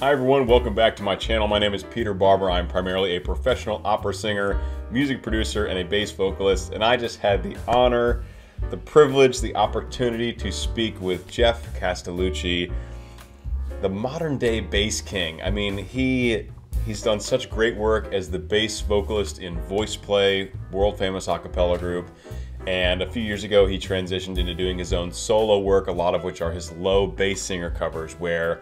Hi everyone, welcome back to my channel. My name is Peter Barber. I'm primarily a professional opera singer, music producer, and a bass vocalist, and I just had the honor, the privilege, the opportunity to speak with Jeff Castellucci, the modern day bass king. I mean, he's done such great work as the bass vocalist in VoicePlay, world famous a cappella group, and a few years ago he transitioned into doing his own solo work, a lot of which are his low bass singer covers, where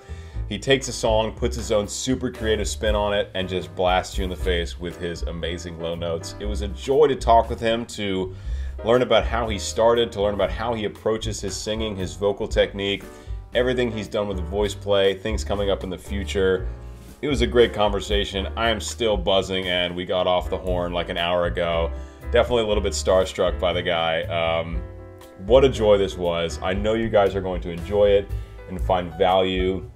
he takes a song, puts his own super creative spin on it, and just blasts you in the face with his amazing low notes. It was a joy to talk with him, to learn about how he started, to learn about how he approaches his singing, his vocal technique, everything he's done with the VoicePlay, things coming up in the future. It was a great conversation. I am still buzzing, and we got off the horn like an hour ago. Definitely a little bit starstruck by the guy. What a joy this was. I know you guys are going to enjoy it and find value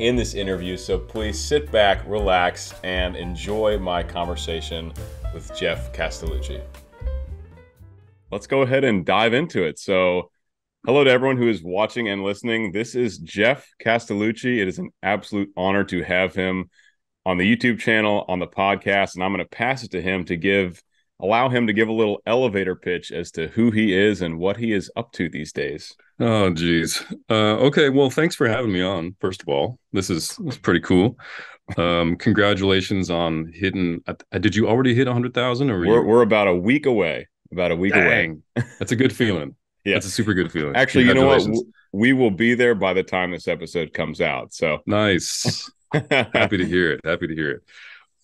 in this interview, so please sit back, relax, and enjoy my conversation with Jeff Castellucci. Let's go ahead and dive into it. So hello to everyone who is watching and listening. This is Jeff Castellucci. It is an absolute honor to have him on the YouTube channel, on the podcast, and I'm going to pass it to him to allow him to give a little elevator pitch as to who he is and what he is up to these days. Oh, geez. Okay. Well, thanks for having me on. First of all, this is pretty cool. Congratulations on hitting. Did you already hit 100,000? Or we're about a week away. About a week away. That's a good feeling. Yeah, that's a super good feeling. Actually, you know what? We will be there by the time this episode comes out. So nice. Happy to hear it. Happy to hear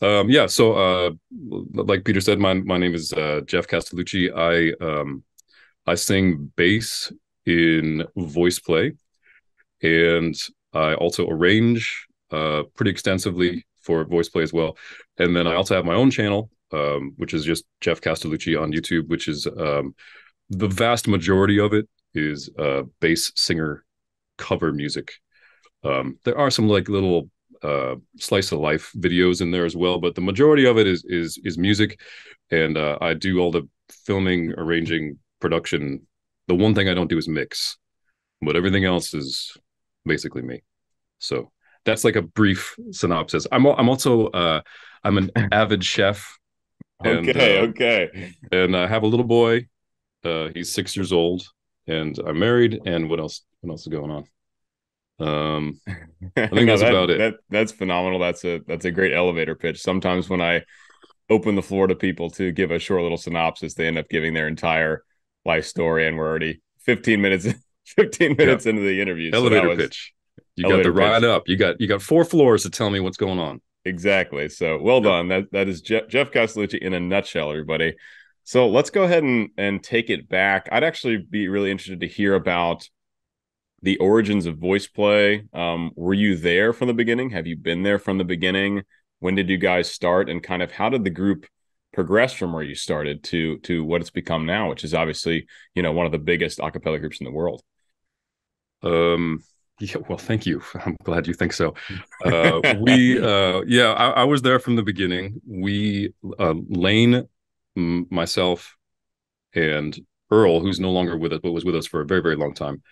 it. Yeah. So, like Peter said, my name is Jeff Castellucci. I sing bass in VoicePlay, and I also arrange pretty extensively for VoicePlay as well. And then I also have my own channel, which is just Jeff Castellucci on YouTube, which is the vast majority of it is bass singer cover music. There are some like little slice of life videos in there as well, but the majority of it is music, and I do all the filming, arranging, production. The one thing I don't do is mix, but everything else is basically me. So that's like a brief synopsis. I'm also I'm an avid chef. And, okay. And I have a little boy. He's 6 years old, and I'm married. And what else? What else is going on? I think that's about it. That's phenomenal. That's a great elevator pitch. Sometimes when I open the floor to people to give a short little synopsis, they end up giving their entire life story, and we're already 15 minutes into the interview. Elevator pitch. You got the ride up. You got four floors to tell me what's going on. Exactly. So well done. That is Jeff Castellucci in a nutshell, everybody. So let's go ahead and take it back. I'd actually be really interested to hear about the origins of VoicePlay. Were you there from the beginning? Have you been there from the beginning? When did you guys start, and kind of how did the group progress from where you started to what it's become now, which is obviously, you know, one of the biggest a cappella groups in the world? Yeah, well, thank you. I'm glad you think so. I was there from the beginning. Lane, myself, and Earl, who's no longer with us, but was with us for a very, very long time.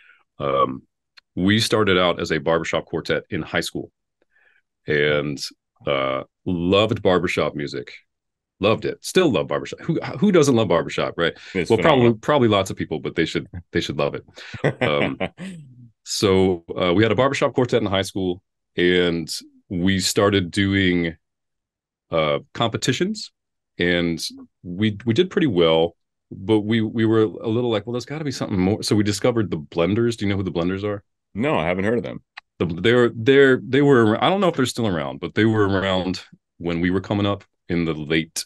We started out as a barbershop quartet in high school, and loved barbershop music. Loved it. Still love barbershop. Who doesn't love barbershop, right? It's phenomenal. Probably lots of people, but they should love it. So we had a barbershop quartet in high school, and we started doing competitions, and we did pretty well, but we were a little like, well, there's got to be something more. So we discovered the Blenders. Do you know who the Blenders are? No, I haven't heard of them. They were. I don't know if they're still around, but they were around when we were coming up in the late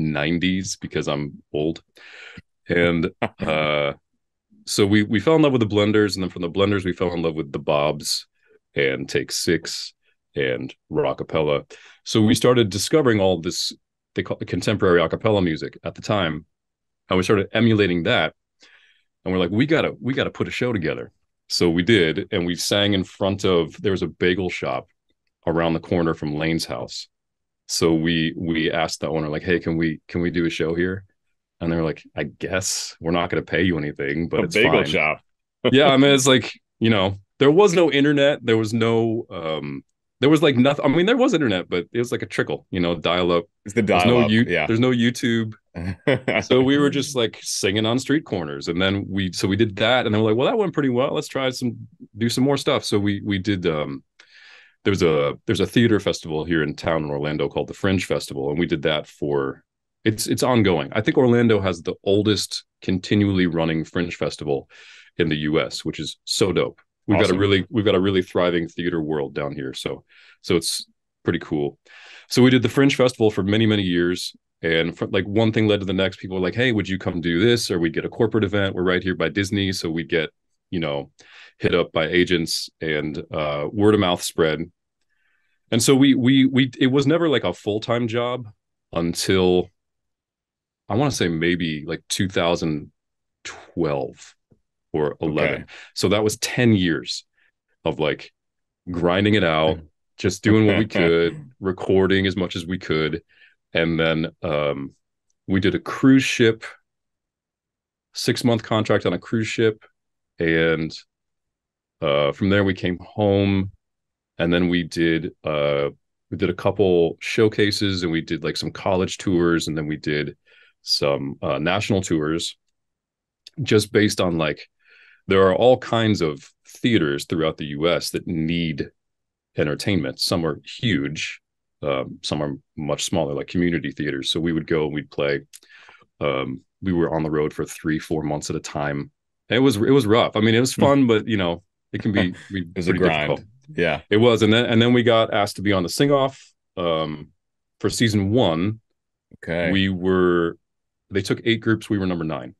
90s, because I'm old. And so we fell in love with the Blenders, and then from the Blenders we fell in love with the Bobs and Take Six and Rockapella. So we started discovering all this they call contemporary a cappella music at the time, and we started emulating that, and we're like, we gotta put a show together. So we did, and we sang in front of, there was a bagel shop around the corner from Lane's house. So we asked the owner, like, hey, can we do a show here? And they were like, I guess we're not going to pay you anything, but it's bagel shop. Yeah, I mean, it's like, you know, there was no internet. There was no there was like nothing. I mean, there was internet, but it was like a trickle, you know, dial up. It's the dial up. Yeah. There's no YouTube. So we were just like singing on street corners. And then we did that. And then we're like, well, that went pretty well. Let's try do some more stuff. So we did, there's a theater festival here in town in Orlando called the Fringe Festival. And we did that for, it's ongoing. I think Orlando has the oldest continually running Fringe Festival in the US, which is so dope. We've got a really thriving theater world down here. So it's pretty cool. So we did the Fringe Festival for many, many years. And like one thing led to the next. People were like, hey, would you come do this? Or we'd get a corporate event. We're right here by Disney. So we'd get, you know, hit up by agents and word of mouth spread. And so it was never like a full-time job until I want to say maybe like 2012. Or 11. Okay. So that was 10 years of like grinding it out, just doing what we could, recording as much as we could. And then we did a cruise ship, 6-month contract on a cruise ship. And from there we came home, and then we did a couple showcases, and we did like some college tours, and then we did some national tours, just based on like, there are all kinds of theaters throughout the U.S. that need entertainment. Some are huge. Some are much smaller, like community theaters. So we would go and we'd play. We were on the road for 3-4 months at a time. And it was rough. I mean, it was fun, but, you know, it can be it was a grind. Difficult. Yeah, it was. And then we got asked to be on the Sing Off for season 1. Okay. They took 8 groups. We were number 9.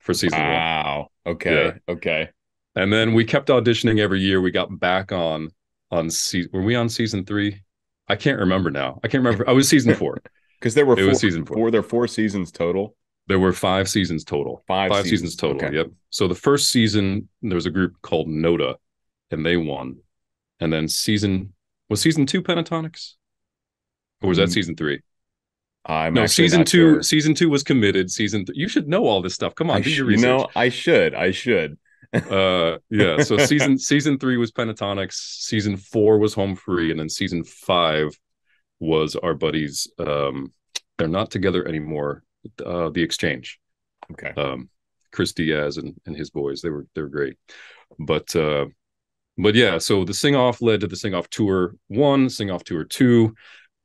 For season 1. Wow. Okay. Yeah. Okay. And then we kept auditioning every year. We got back on season. Were we on season 3? I can't remember now. I can't remember. I was season 4 because there were. It was season 4. Were there 4 seasons total? There were 5 seasons total. Five seasons total. Okay. Yep. So the first season there was a group called Noda, and they won. And then season 2 Pentatonix, or was that season 3? No, season 2. Sure. Season 2 was committed. Season you should know all this stuff. Come on, do your research. No, I should. Yeah. So season 3 was Pentatonix. Season 4 was Home Free, and then season 5 was our buddies. They're not together anymore. The Exchange. Okay. Chris Diaz and his boys. They were great. But yeah. So the Sing Off led to the Sing Off Tour 1, Sing Off Tour 2.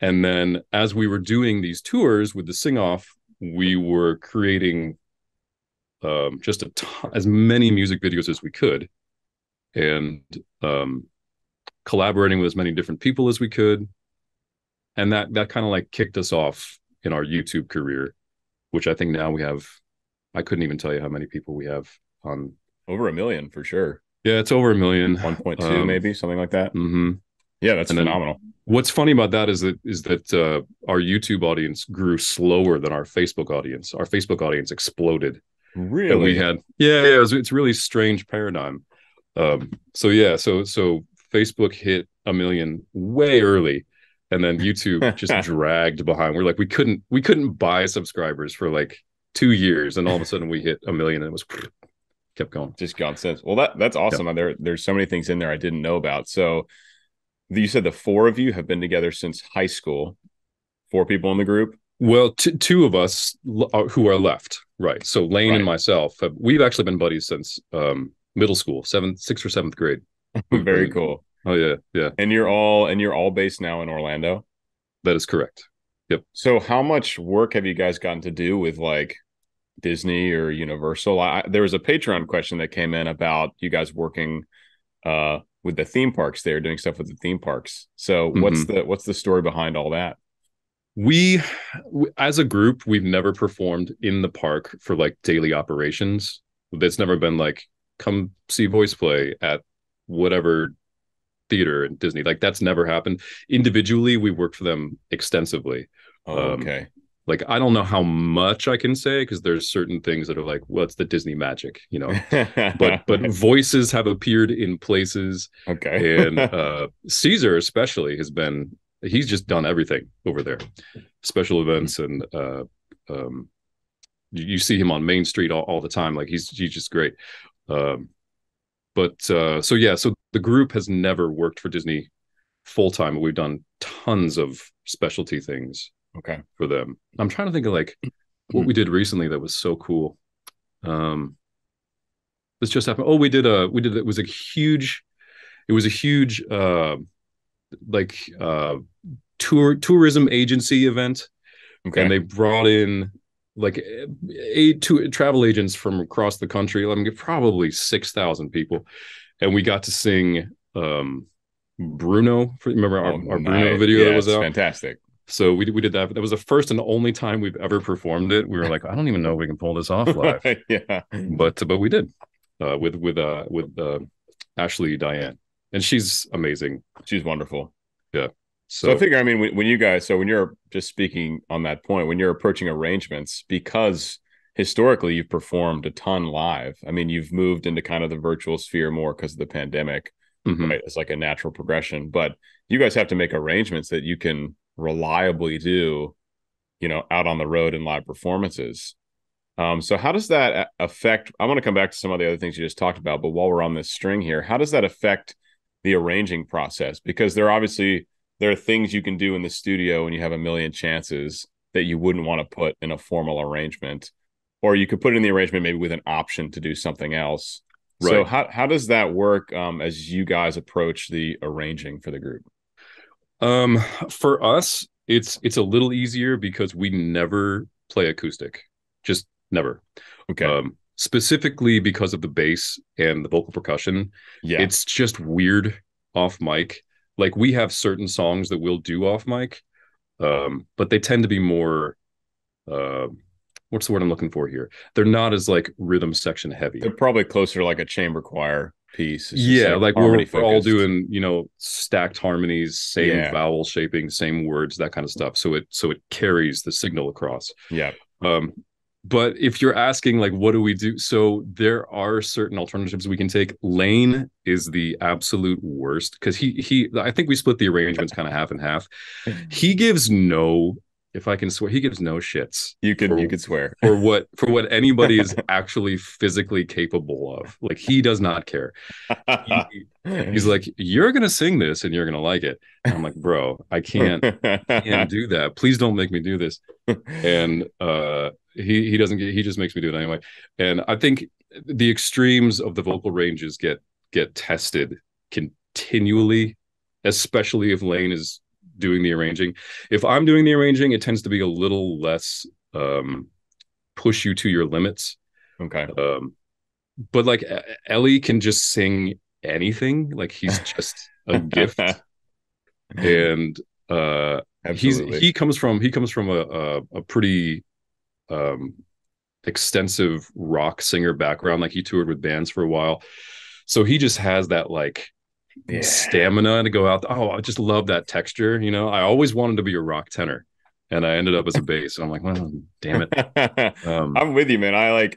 And then as we were doing these tours with the Sing-Off, we were creating just a ton, as many music videos as we could, and collaborating with as many different people as we could. And that kind of like kicked us off in our YouTube career, which I think now we have, I couldn't even tell you how many people we have on. Over 1 million for sure. Yeah, it's over 1 million. 1.2 maybe, something like that. Mm-hmm. Yeah, that's phenomenal. What's funny about that is that our YouTube audience grew slower than our Facebook audience. Our Facebook audience exploded. Really? And we had it's a really strange paradigm. So Facebook hit 1 million way early, and then YouTube just dragged behind. We're like we couldn't buy subscribers for like 2 years, and all of a sudden we hit 1 million, and it was kept going. Just gone since. Well, that's awesome. Yeah. There's so many things in there I didn't know about. So you said the 4 of you have been together since high school, 4 people in the group? Well, 2 of us who are left, right? So Lane and myself, we've actually been buddies since middle school, 6th or 7th grade. Very cool. Oh, yeah, yeah. And you're all based now in Orlando? That is correct. Yep. So how much work have you guys gotten to do with like Disney or Universal? There was a Patreon question that came in about you guys working with the theme parks there, doing stuff with the theme parks. So what's the story behind all that? We, as a group, we've never performed in the park for like daily operations. That's never been like, come see VoicePlay at whatever theater in Disney. Like that's never happened. Individually, we worked for them extensively. Oh, okay. Like, I don't know how much I can say because there's certain things that are like, well, it's the Disney magic, you know, but voices have appeared in places. Okay. And Caesar especially he's just done everything over there, special events. And you see him on Main Street all the time. Like he's just great. So the group has never worked for Disney full-time, but we've done tons of specialty things for them. I'm trying to think of like what we did recently that was so cool. This just happened. Oh, we did it was a huge tourism agency event. Okay. And they brought in like two travel agents from across the country. I mean, probably 6,000 people. And we got to sing Bruno. Remember our Bruno video that was out? Fantastic. So we did that. That was the first and only time we've ever performed it. We were like, I don't even know if we can pull this off live. But we did with Ashley Diane, and she's amazing. She's wonderful. Yeah. So I figure, I mean, when you guys, so when you're just speaking on that point, when you're approaching arrangements, because historically you've performed a ton live. I mean, you've moved into kind of the virtual sphere more because of the pandemic. Mm-hmm. Right? It's like a natural progression, but you guys have to make arrangements that you can reliably do, you know, out on the road in live performances. So how does that affect, I want to come back to some of the other things you just talked about, but while we're on this string here, how does that affect the arranging process? Because there are things you can do in the studio and you have a million chances that you wouldn't want to put in a formal arrangement, or you could put it in the arrangement maybe with an option to do something else. Right. So how does that work as you guys approach the arranging for the group? For us, it's a little easier because we never play acoustic. Just never. Okay. Specifically because of the bass and the vocal percussion. Yeah. It's just weird off mic. Like we have certain songs that we'll do off mic, but they tend to be more, what's the word I'm looking for here? They're not as like rhythm section heavy. They're probably closer to like a chamber choir piece. Yeah. Like we're all doing, you know, stacked harmonies, same vowel shaping, same words, that kind of stuff. So it carries the signal across. Yeah. But if you're asking, like, what do we do? So there are certain alternatives we can take. Lane is the absolute worst because he I think we split the arrangements kind of half and half. He gives no, if I can swear, he gives no shits. You could swear. For what anybody is actually physically capable of. Like, he does not care. He's like, you're going to sing this and you're going to like it. And I'm like, bro, I can't do that. Please don't make me do this. And, he doesn't get, he just makes me do it anyway. And I think the extremes of the vocal ranges get tested continually, especially if Lane is doing the arranging. If I'm doing the arranging, it tends to be a little less push you to your limits. Okay. But like Ellie can just sing anything. Like he's just a gift. And absolutely. He comes from a pretty extensive rock singer background. Like he toured with bands for a while, so he just has that like stamina to go out. I just love that texture, you know. I always wanted to be a rock tenor and I ended up as a bass. I'm like, well, damn it. I'm with you, man.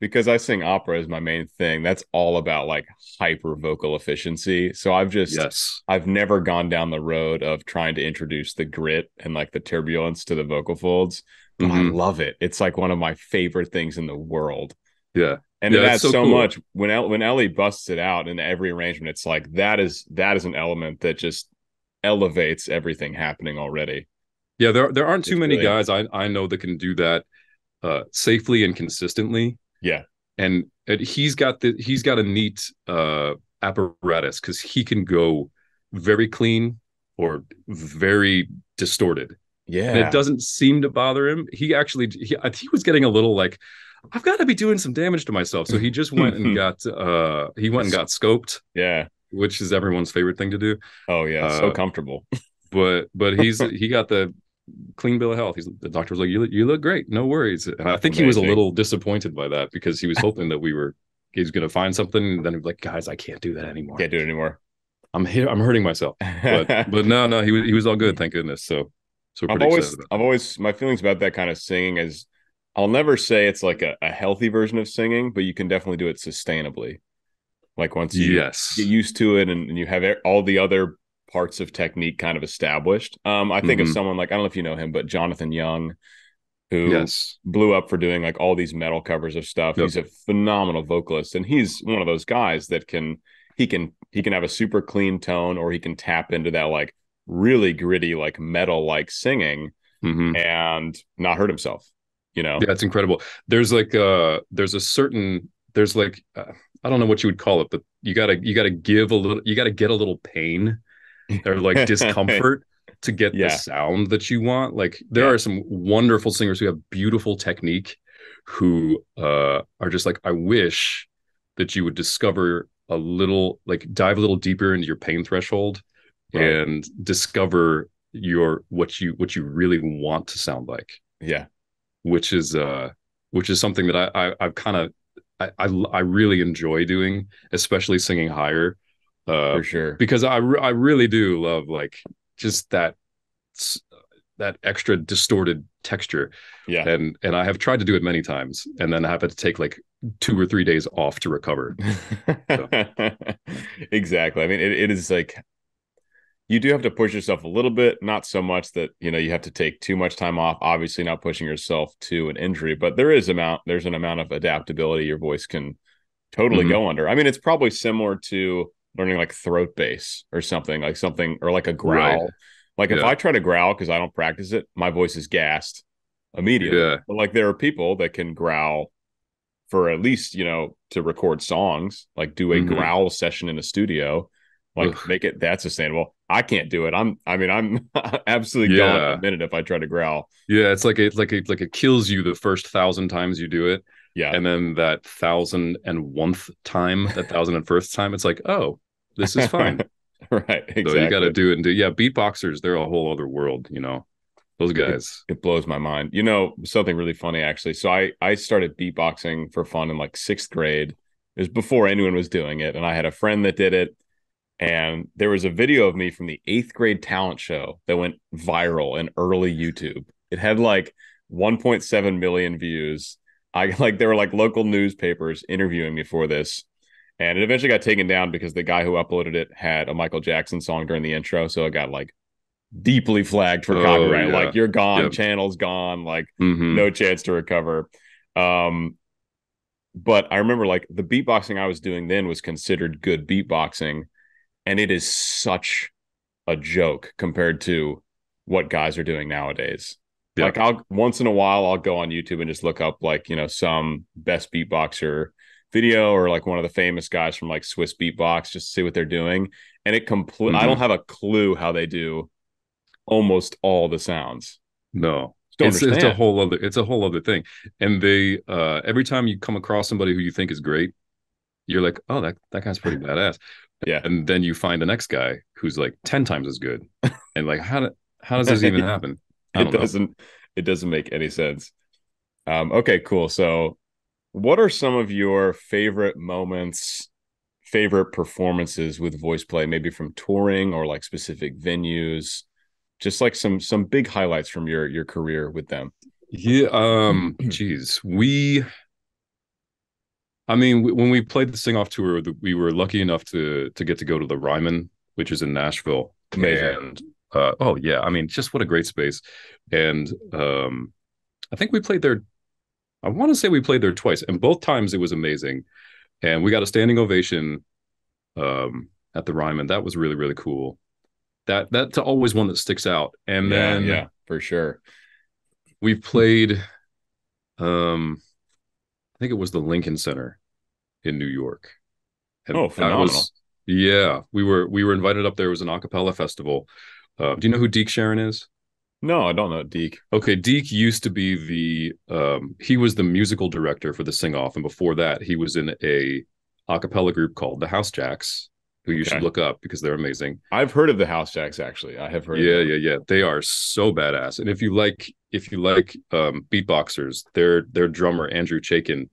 Because I sing opera is my main thing. That's all about like hyper vocal efficiency. So I've never gone down the road of trying to introduce the grit and like the turbulence to the vocal folds. But I love it. It's like one of my favorite things in the world. Yeah. And it adds so cool. much when Ellie busts it out in every arrangement. It's like, that is an element that just elevates everything happening already. Yeah. There aren't too many guys I know that can do that safely and consistently. Yeah, and he's got a neat apparatus because he can go very clean or very distorted. Yeah, and it doesn't seem to bother him. He was getting a little like, I've got to be doing some damage to myself. So he just went and got scoped. Yeah, which is everyone's favorite thing to do. Oh yeah, so comfortable. But he got the clean bill of health. The doctor was like, you look great, no worries. And I think he was a little disappointed by that because he was hoping that he was going to find something, and then he'd be like, guys, I can't do that anymore. Can't do it anymore. I'm here. I'm hurting myself. But no, he was all good, thank goodness. So we're I've always my feelings about that kind of singing is I'll never say it's like a healthy version of singing, but you can definitely do it sustainably. Like once you get used to it and you have all the other parts of technique kind of established. I think of someone like, I don't know if you know him, but Jonathan Young, who blew up for doing like all these metal covers of stuff. Yep. He's a phenomenal vocalist. And he's one of those guys that can, he can have a super clean tone, or he can tap into that like really gritty, like metal, like singing, and not hurt himself, you know? Yeah, it's incredible. There's like there's I don't know what you would call it, but you gotta get a little pain or like discomfort to get the sound that you want. Like there are some wonderful singers who have beautiful technique, who are just like, I wish that you would discover a little, like dive a little deeper into your pain threshold and discover what you really want to sound like. Yeah. Which is something that I've kind of really enjoy doing, especially singing higher. For sure. Because I really do love like just that extra distorted texture. Yeah. And I have tried to do it many times and then I have to take like 2 or 3 days off to recover. So. Exactly. I mean, it is like, you do have to push yourself a little bit, not so much that, you know, you have to take too much time off, obviously not pushing yourself to an injury, but there's an amount of adaptability your voice can totally go under. I mean, it's probably similar to learning like throat bass or something or like a growl. Right. Like if I try to growl because I don't practice it, my voice is gassed immediately. Yeah. But like there are people that can growl for at least, you know, to record songs, like do a growl session in a studio, like make it that sustainable. I can't do it. I'm absolutely gone in a minute if I try to growl. Yeah, it's like it kills you the first 1,000 times you do it. Yeah. And then that 1,001th time, that 1,001st time, it's like, oh, this is fine. Right. Exactly. So you got to do it and do. Yeah. Beatboxers, they're a whole other world, you know, those guys. It blows my mind. You know, something really funny, actually. So I started beatboxing for fun in like 6th grade. It was before anyone was doing it. And I had a friend that did it. And there was a video of me from the 8th grade talent show that went viral in early YouTube. It had like 1.7 million views. There were like local newspapers interviewing me for this. And it eventually got taken down because the guy who uploaded it had a Michael Jackson song during the intro. So it got like deeply flagged for copyright. Yeah. Like you're gone, channel's gone, like no chance to recover. But I remember like the beatboxing I was doing then was considered good beatboxing. And it is such a joke compared to what guys are doing nowadays. Yeah. Like once in a while I'll go on YouTube and just look up like, you know, some best beatboxer video or like one of the famous guys from like Swiss beatbox, just to see what they're doing. And it completely, I don't have a clue how they do almost all the sounds. No, it's a whole other thing. And they, every time you come across somebody who you think is great, you're like, oh, that guy's pretty badass. Yeah. And then you find the next guy who's like 10 times as good. And like, how does this even happen? It doesn't make any sense. Okay, cool. So what are some of your favorite moments, favorite performances with VoicePlay, maybe from touring or like specific venues? Just like some big highlights from your career with them. Yeah. Geez, when we played the Sing Off tour, we were lucky enough to get to go to the Ryman, which is in Nashville. Amazing. And oh yeah, I mean, just what a great space. And I think we played there. I want to say we played there twice, and both times it was amazing. And we got a standing ovation at the Ryman. That was really, really cool. That's always one that sticks out. And then for sure. We played, I think it was the Lincoln Center in New York. And phenomenal. We were invited up there. It was an a cappella festival. Do you know who Deke Sharon is? No, I don't know Deke. Okay, Deke used to be he was the musical director for the Sing Off, and before that, he was in a cappella group called The House Jacks, who you should look up because they're amazing. I've heard of The House Jacks, actually. I have heard. Yeah. They are so badass. And if you like beatboxers, their drummer Andrew Chaikin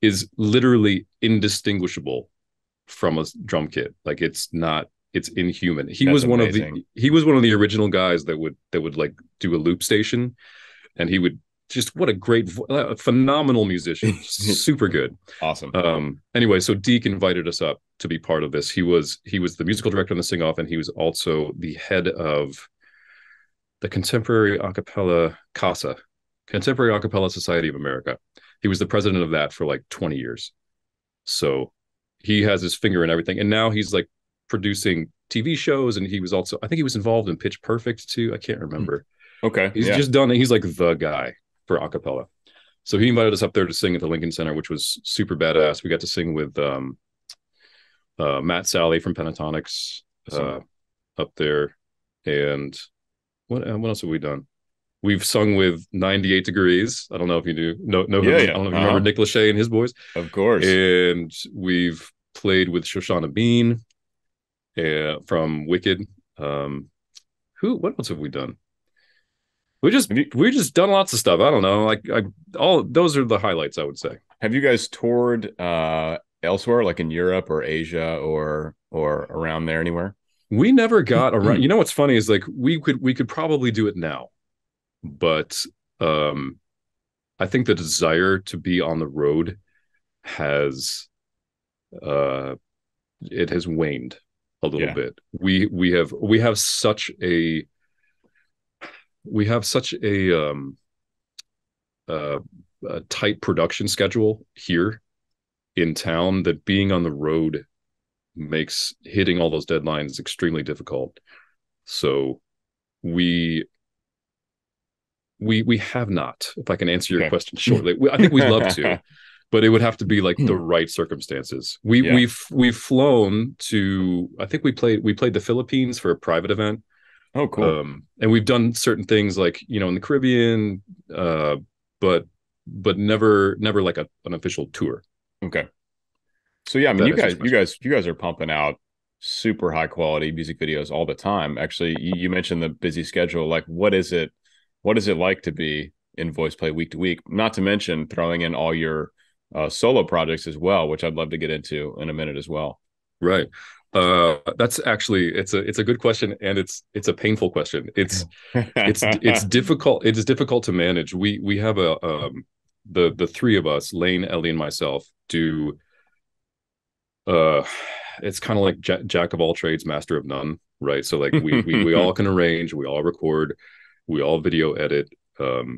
is literally indistinguishable from a drum kit. Like it's inhuman. He was one of the original guys that would like do a loop station, and he would just, what a great, phenomenal musician. Super good. Awesome. Anyway, so Deke invited us up to be part of this. He was the musical director on the Sing Off, and he was also the head of the Contemporary Acapella CASA, Contemporary Acapella Society of America. He was the president of that for like 20 years. So he has his finger in everything. And now he's like producing TV shows. And he was also, I think he was involved in Pitch Perfect too. I can't remember. Okay. He's just done it. He's like the guy for acapella. So he invited us up there to sing at the Lincoln Center, which was super badass. We got to sing with Matt Sally from Pentatonix up there. And what else have we done? We've sung with 98 Degrees. I don't know if you do. I don't know if you remember Nick Lachey and his boys. Of course. And we've played with Shoshana Bean from Wicked. What else have we done? We just done lots of stuff. I don't know. All those are the highlights, I would say. Have you guys toured elsewhere, like in Europe or Asia or around there anywhere? We never got around. You know what's funny is like we could probably do it now, but I think the desire to be on the road has it has waned a little bit. We have such a tight production schedule here in town that being on the road makes hitting all those deadlines extremely difficult. So we have not, if I can answer your question shortly. I think we'd love to, but it would have to be like the right circumstances. We've flown to, I think we played the Philippines for a private event. Oh, cool. And we've done certain things like, you know, in the Caribbean, but never like an official tour. Okay. So yeah, I mean, you guys are pumping out super high quality music videos all the time. Actually, you mentioned the busy schedule. Like, what is it like to be in VoicePlay week to week? Not to mention throwing in all your solo projects as well, which I'd love to get into in a minute as well. Right. That's actually it's a good question, and it's a painful question. It's difficult. It is difficult to manage. We have a the three of us, Lane, Ellie, and myself, do. It's kind of like jack of all trades, master of none, right? So like we all can arrange, we all record, we all video edit. I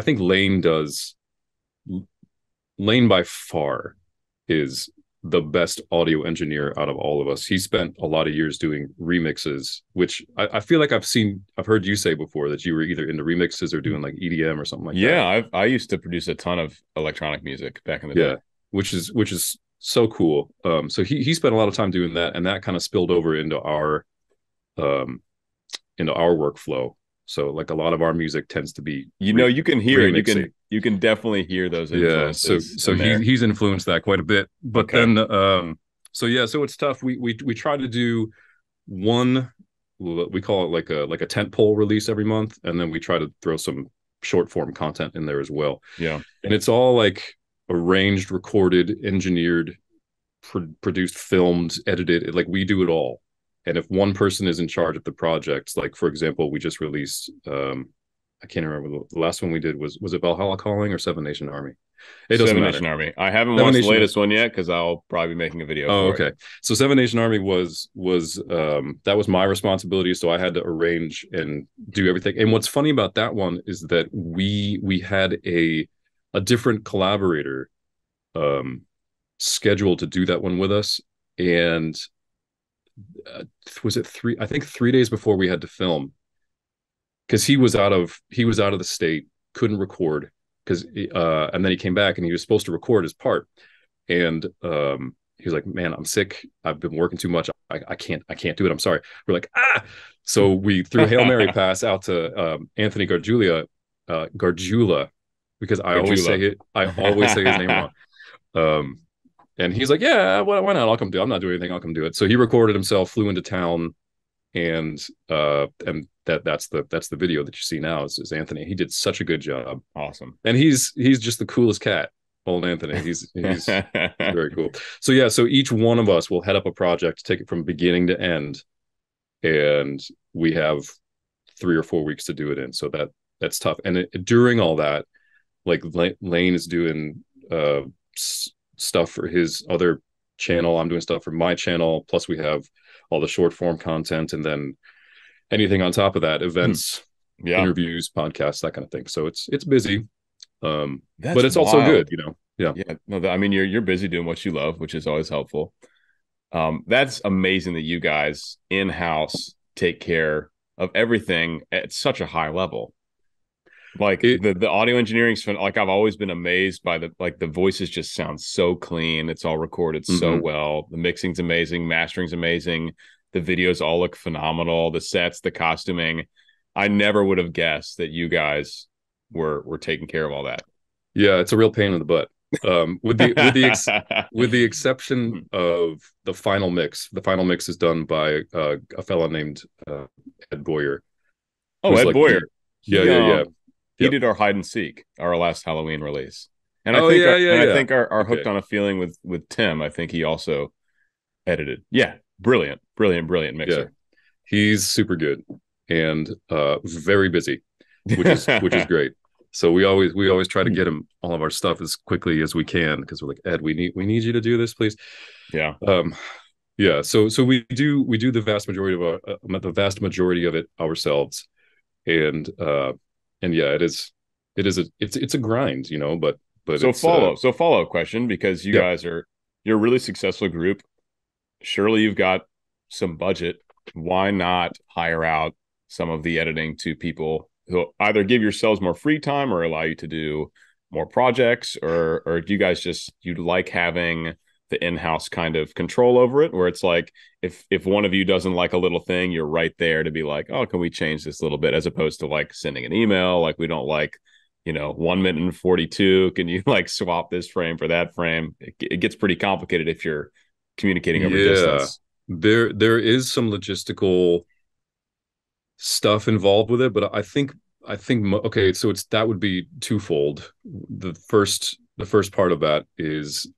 think Lane by far is the best audio engineer out of all of us. He spent a lot of years doing remixes, which I feel like I've heard you say before that you were either into remixes or doing like EDM or something like that. Yeah, I used to produce a ton of electronic music back in the day. Which is so cool. So he spent a lot of time doing that, and that kind of spilled over into our workflow. So like a lot of our music tends to be you can definitely hear those influences. Yeah, so he's influenced that quite a bit. But then so it's tough. We try to do one, we call it like a tentpole release every month, and then we try to throw some short form content in there as well. Yeah. And it's all like arranged, recorded, engineered, produced, filmed, edited. Like we do it all. And if one person is in charge of the project, like for example, we just released I can't remember, the last one we did was it Valhalla Calling or Seven Nation Army? It doesn't matter. Seven Nation Army. I haven't watched the latest one yet because I'll probably be making a video. Oh, okay. So Seven Nation Army was that was my responsibility, so I had to arrange and do everything. And what's funny about that one is that we had a different collaborator scheduled to do that one with us, and was it three? I think 3 days before we had to film, because he was out of the state, couldn't record, because and then he came back and he was supposed to record his part, and he was like, "Man, I'm sick. I've been working too much. I can't do it. I'm sorry." We're like, "Ah!" So we threw Hail Mary pass out to Anthony Gargiula. Because I always say his name wrong. And he's like, yeah, why not? I'm not doing anything. I'll come do it. So he recorded himself, flew into town, and that's the video that you see now is Anthony. He did such a good job. Awesome. And he's just the coolest cat, old Anthony. He's very cool. So yeah, so each one of us will head up a project, take it from beginning to end, and we have 3 or 4 weeks to do it in. So that's tough. And during all that, like Lane is doing stuff for his other channel, I'm doing stuff for my channel, plus we have all the short form content, and then anything on top of that, events, interviews, podcasts, that kind of thing. So it's busy, but it's wild. Also good, you know. Yeah. No, I mean, you're busy doing what you love, which is always helpful. That's amazing that you guys in-house take care of everything at such a high level. Like the audio engineering's fun. Like I've always been amazed by the voices just sound so clean. It's all recorded so well. The mixing's amazing. Mastering's amazing. The videos all look phenomenal. The sets, the costuming. I never would have guessed that you guys were taking care of all that. Yeah, it's a real pain in the butt. With the exception of the final mix. The final mix is done by a fellow named Ed Boyer. Oh, Ed Boyer. Yeah. He did our Hide and Seek, our last Halloween release. And I think our Hooked on a Feeling with Tim, I think he also edited. Yeah, brilliant mixer. Yeah. He's super good and very busy, which is great. So we always try to get him all of our stuff as quickly as we can because we're like, Ed, we need you to do this, please. Yeah. So we do the vast majority of it ourselves. And yeah, it's a grind, you know, but so follow-up question, because you guys you're a really successful group. Surely you've got some budget. Why not hire out some of the editing to people who either give yourselves more free time or allow you to do more projects, or do you guys you like having the in-house kind of control over it, where it's like if one of you doesn't like a little thing, you're right there to be like, oh, can we change this a little bit, as opposed to like sending an email like, we don't like, you know, 1:42, can you like swap this frame for that frame? It gets pretty complicated if you're communicating over distance. There is some logistical stuff involved with it, but I think okay, so that would be twofold. The first part of that is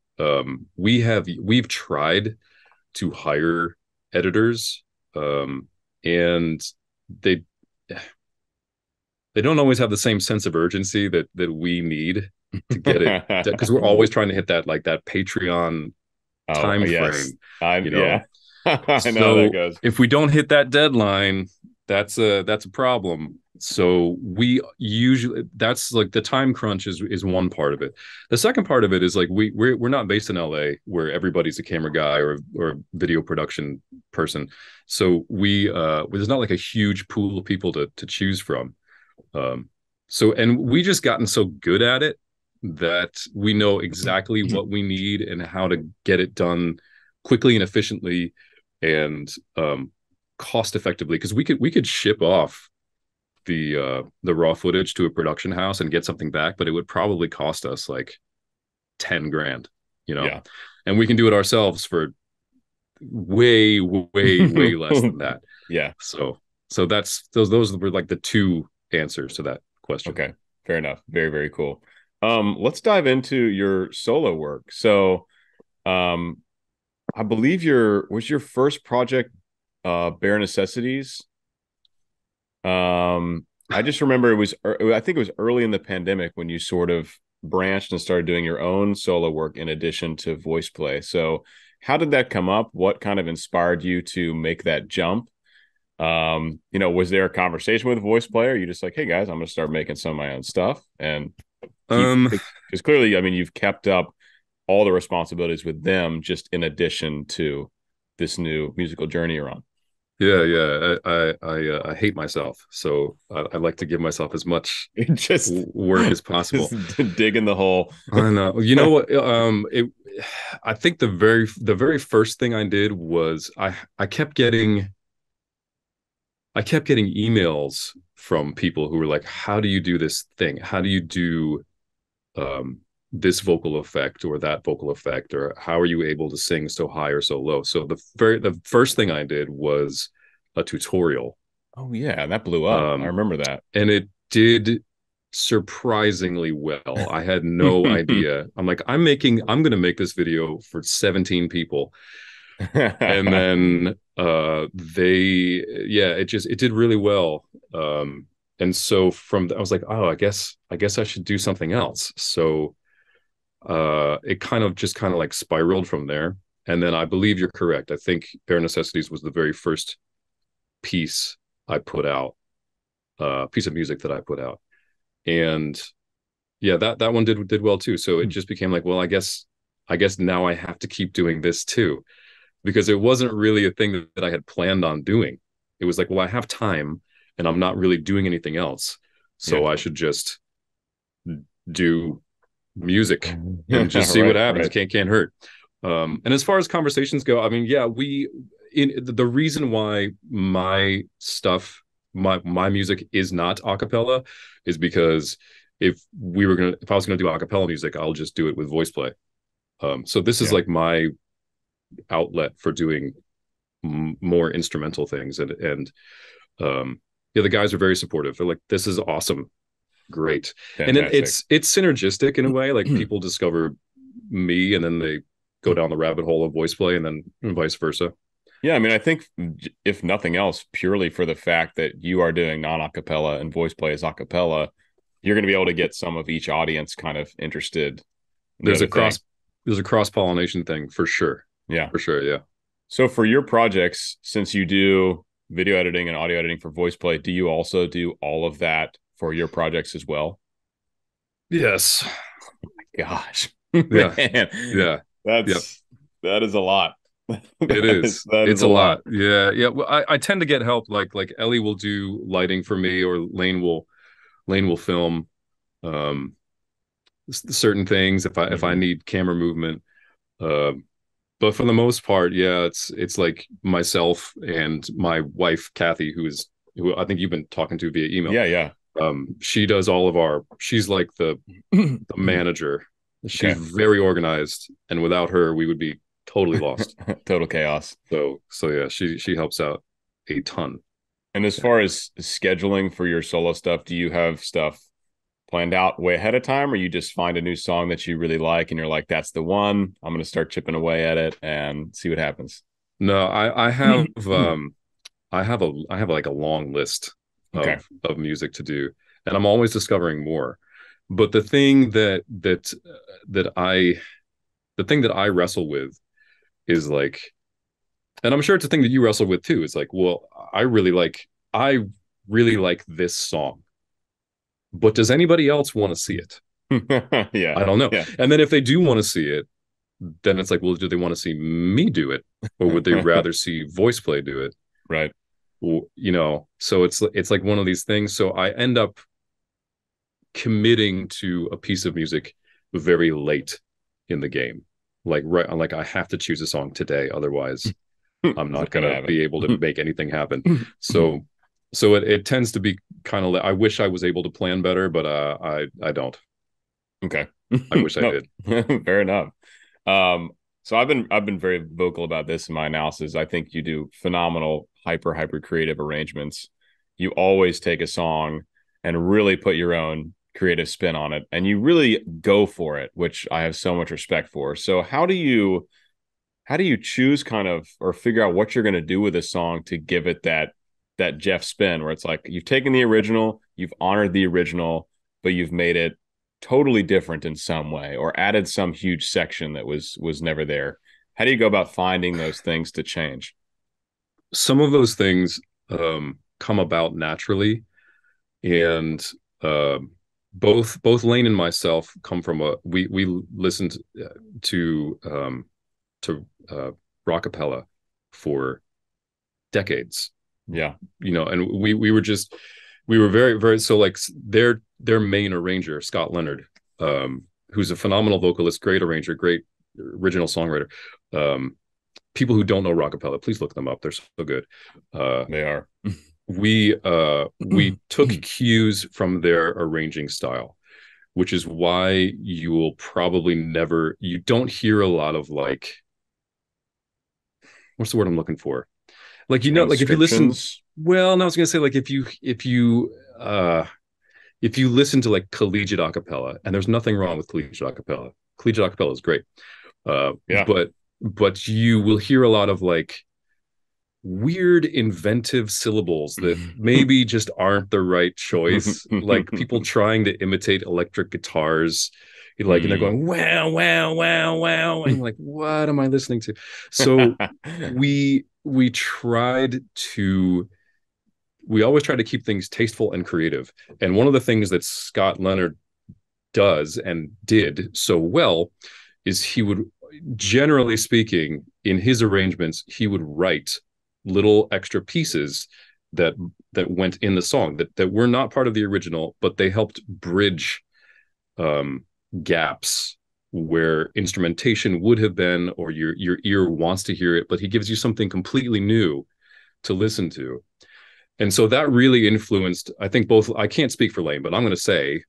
we've tried to hire editors, and they don't always have the same sense of urgency that we need to get it, because we're always trying to hit that Patreon time frame. You know? Yeah, I know how that goes. If we don't hit that deadline, that's a problem. So we usually, that's like the time crunch is one part of it. The second part of it is like we're not based in LA where everybody's a camera guy or a video production person. So we there's not like a huge pool of people to choose from. And we just gotten so good at it that we know exactly what we need and how to get it done quickly and efficiently and cost effectively, because we could ship off the raw footage to a production house and get something back, but it would probably cost us like $10,000, you know. Yeah. And we can do it ourselves for way less than that. Yeah. So that's those were like the two answers to that question. Okay, fair enough. Very, very cool. Let's dive into your solo work. So I believe was your first project Bare Necessities. I just remember I think it was early in the pandemic when you sort of branched and started doing your own solo work in addition to VoicePlay. So how did that come up? What kind of inspired you to make that jump? You know, was there a conversation with VoicePlay? Or you just like, hey guys, I'm going to start making some of my own stuff? And because clearly, I mean, you've kept up all the responsibilities with them just in addition to this new musical journey you're on. Yeah. I hate myself, so I like to give myself as much just work as possible. Just dig in the hole. I know. You know what? I think the very first thing I did was I kept getting emails from people who were like, "How do you do this thing? How do you do this vocal effect or that vocal effect, or how are you able to sing so high or so low?" So the first thing I did was a tutorial. Oh yeah, that blew up. I remember that, and it did surprisingly well. I had no idea. I'm going to make this video for 17 people, and then it did really well. And so I was like, oh, I guess I should do something else. So it kind of spiraled from there. And then I believe you're correct. I think Bare Necessities was the very first piece I put out, piece of music that I put out. And yeah, that one did well too. So it just became like, well, I guess now I have to keep doing this too, because it wasn't really a thing that I had planned on doing. It was like, well, I have time and I'm not really doing anything else. So yeah. I should just do music and just see what happens. Right. Can't hurt. And as far as conversations go, I mean, yeah, the reason why my stuff, my music is not a cappella is because if I was going to do a cappella music, I'll just do it with VoicePlay. So this is like my outlet for doing more instrumental things. And the guys are very supportive. They're like, this is awesome. Great. Fantastic. And it's synergistic in a way, like people discover me and then they go down the rabbit hole of VoicePlay and then vice versa. Yeah, I mean, I think if nothing else, purely for the fact that you are doing non-acapella and VoicePlay is acapella, you're going to be able to get some of each audience kind of interested. There's a cross-pollination thing for sure. Yeah. For sure, yeah. So for your projects, since you do video editing and audio editing for VoicePlay, do you also do all of that for your projects as well? Yes. Oh my gosh. Yeah. Man. Yeah. That is a lot. It's a lot. Yeah. Yeah. Well, I tend to get help. Like Ellie will do lighting for me, or Lane will film certain things if I need camera movement. But for the most part, yeah, it's like myself and my wife Kathy, who I think you've been talking to via email. Yeah, yeah. She does all of our. She's like the manager. She's very organized, and without her, we would be totally lost. Total chaos. So yeah, she helps out a ton. And as far as scheduling for your solo stuff, do you have stuff planned out way ahead of time, or you just find a new song that you really like and you're like, that's the one, I'm going to start chipping away at it and see what happens? No, I have I have like a long list of music to do, and I'm always discovering more. But the thing that I wrestle with is like, and I'm sure it's a thing that you wrestle with too, is like, well, I really like this song, but does anybody else want to see it? Yeah, I don't know. Yeah. And then if they do want to see it, then it's like, well, do they want to see me do it, or would they rather see VoicePlay do it? Right. You know, so it's like one of these things. So I end up committing to a piece of music very late in the game. Like I have to choose a song today, otherwise I'm not gonna be able to make anything happen. So it tends to be kind of. I wish I was able to plan better, but I don't. Okay, I wish I did. Fair enough. So I've been very vocal about this in my analysis. I think you do phenomenal, hyper creative arrangements. You always take a song and really put your own creative spin on it, and you really go for it, which I have so much respect for. So how do you choose kind of, or figure out what you're going to do with a song to give it that Jeff spin, where it's like you've taken the original, you've honored the original, but you've made it totally different in some way, or added some huge section that was never there? How do you go about finding those things to change? Some of those things come about naturally, and both Lane and myself come from we listened to Rockapella for decades. Yeah. You know, and we were very, very, so like their main arranger, Scott Leonard, who's a phenomenal vocalist, great arranger, great original songwriter. People who don't know Rockapella, please look them up. They're so good. They are. We took cues from their arranging style, which is why you will probably never, you don't hear a lot of like, what's the word I'm looking for? Like, you know, like if you listen, well, no, I was going to say, like, if you listen to like collegiate acapella, and there's nothing wrong with collegiate acapella is great. But you will hear a lot of like weird inventive syllables that maybe just aren't the right choice. Like people trying to imitate electric guitars, like, and they're going, wow, wow, wow, wow. And like, what am I listening to? So we always try to keep things tasteful and creative. And one of the things that Scott Leonard does and did so well is he would, generally speaking, in his arrangements, he would write little extra pieces that went in the song that were not part of the original, but they helped bridge gaps where instrumentation would have been, or your ear wants to hear it, but he gives you something completely new to listen to. And so that really influenced, I think, both. I can't speak for Lane, but I'm going to say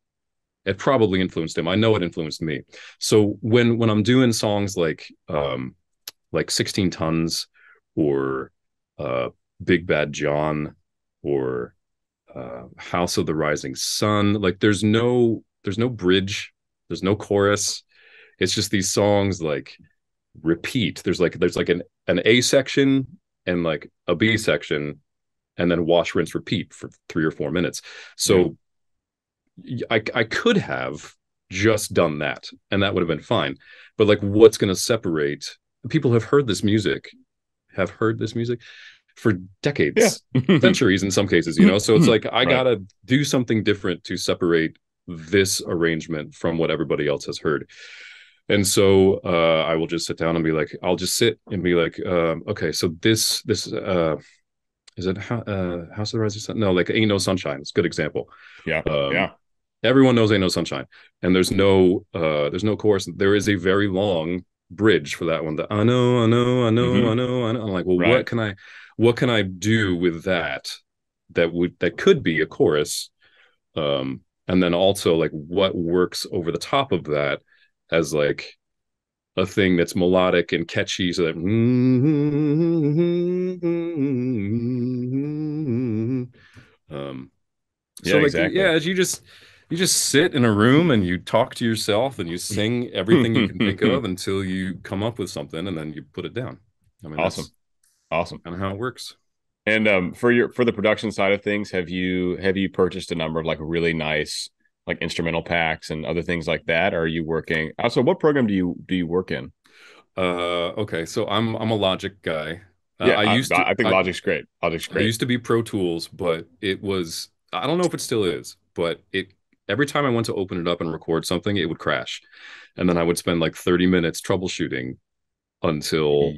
it probably influenced him. I know it influenced me. So when I'm doing songs like 16 Tons or Big Bad John or House of the Rising Sun, like there's no bridge, there's no chorus. It's just these songs like repeat. There's like an A section and like a B section, and then wash, rinse, repeat for 3 or 4 minutes. So yeah. I could have just done that, and that would have been fine. But like, what's going to separate? People have heard this music for decades, yeah. Centuries in some cases, you know? So it's like, I right. Gotta do something different to separate this arrangement from what everybody else has heard. And so I will just sit down and be like, I'll just sit and be like, okay, so this is it House of the Rising Sun? No, like Ain't No Sunshine. It's a good example. Yeah, yeah. Everyone knows Ain't No Sunshine. And there's no chorus. There is a very long bridge for that one. The I know, mm-hmm. I know. I'm like, well, right. What can I do with that could be a chorus? And then also like what works over the top of that as like a thing that's melodic and catchy, so that exactly. Yeah, as you just sit in a room and you talk to yourself and you sing everything you can think of until you come up with something, and then you put it down. I mean, awesome. Kind of how it works. And for the production side of things, have you purchased a number of like really nice like instrumental packs and other things like that? Or are you working? Also, what program do you work in? Okay, so I'm a Logic guy. Yeah, I think Logic's great. Logic's great. I used to be Pro Tools, but it was, I don't know if it still is, but it. Every time I went to open it up and record something, it would crash. And then I would spend like 30 minutes troubleshooting until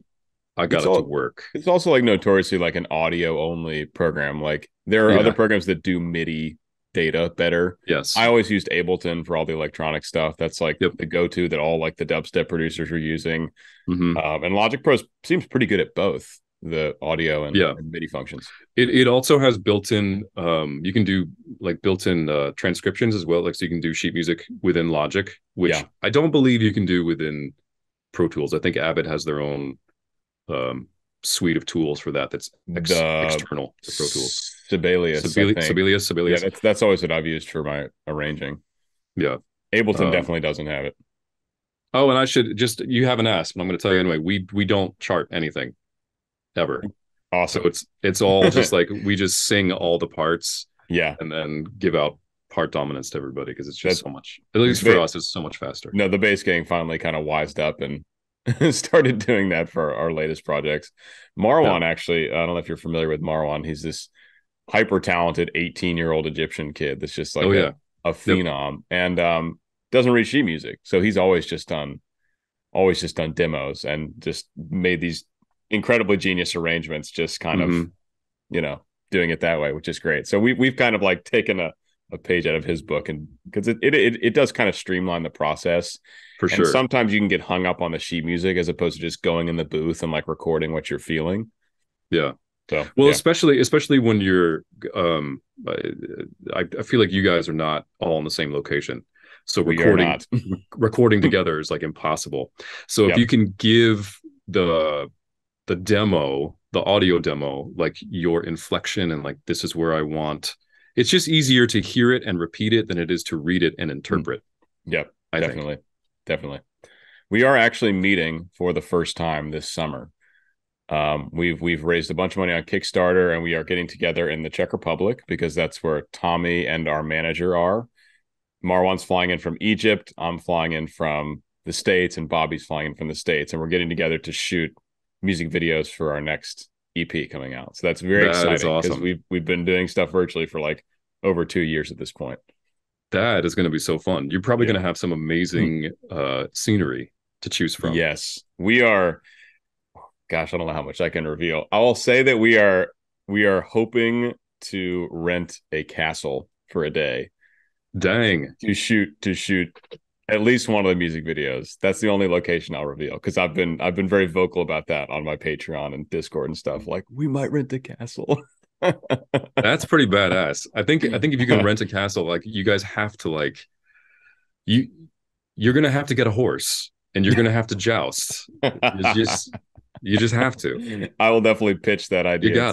I got it to work. It's also like notoriously like an audio only program. Like there are other programs that do MIDI data better. Yes. I always used Ableton for all the electronic stuff. That's like the go-to that all like the dubstep producers are using. Mm-hmm. And Logic Pro seems pretty good at both the audio and MIDI functions. It also has built-in you can do like built-in transcriptions as well, like so you can do sheet music within Logic, which I don't believe you can do within Pro Tools. I think Avid has their own suite of tools for that that's external to Pro Tools. Sibelius. Yeah, that's always what I've used for my arranging. Yeah. Ableton definitely doesn't have it. Oh, and I should just, you haven't asked, but I'm going to tell you anyway, we don't chart anything. Ever. Awesome. So it's all just like we just sing all the parts, and then give out part dominance to everybody because it's just so much. At least for us, it's so much faster. No, the bass gang finally kind of wised up and started doing that for our latest projects. Marwan, actually, I don't know if you're familiar with Marwan. He's this hyper talented 18-year-old Egyptian kid that's just like a phenom, and doesn't read sheet music, so he's always just done demos and just made these incredibly genius arrangements, just kind of, you know, doing it that way, which is great. So we've kind of like taken a page out of his book, and because it does kind of streamline the process for sure. And sometimes you can get hung up on the sheet music as opposed to just going in the booth and like recording what you're feeling. Yeah. So, well, especially when you're, I feel like you guys are not all in the same location. So recording together is like impossible. So if you can give the demo, the audio demo, like your inflection and like, this is where I want. It's just easier to hear it and repeat it than it is to read it and interpret. Yep, definitely. We are actually meeting for the first time this summer. We've raised a bunch of money on Kickstarter, and we are getting together in the Czech Republic because that's where Tommy and our manager are. Marwan's flying in from Egypt. I'm flying in from the States, and Bobby's flying in from the States. And we're getting together to shoot music videos for our next EP coming out. So that's very exciting because awesome. We've been doing stuff virtually for like over 2 years at this point. that is going to be so fun. You're probably going to have some amazing scenery to choose from. Yes, we are. Gosh, I don't know how much I can reveal. I'll say that we are hoping to rent a castle for a day. Dang. To shoot at least one of the music videos. That's the only location I'll reveal, because I've been very vocal about that on my Patreon and Discord and stuff. Like, we might rent a castle. That's pretty badass. I think if you can rent a castle, like, you guys have to, like, you're gonna have to get a horse and you're gonna have to joust. You just have to. I will definitely pitch that idea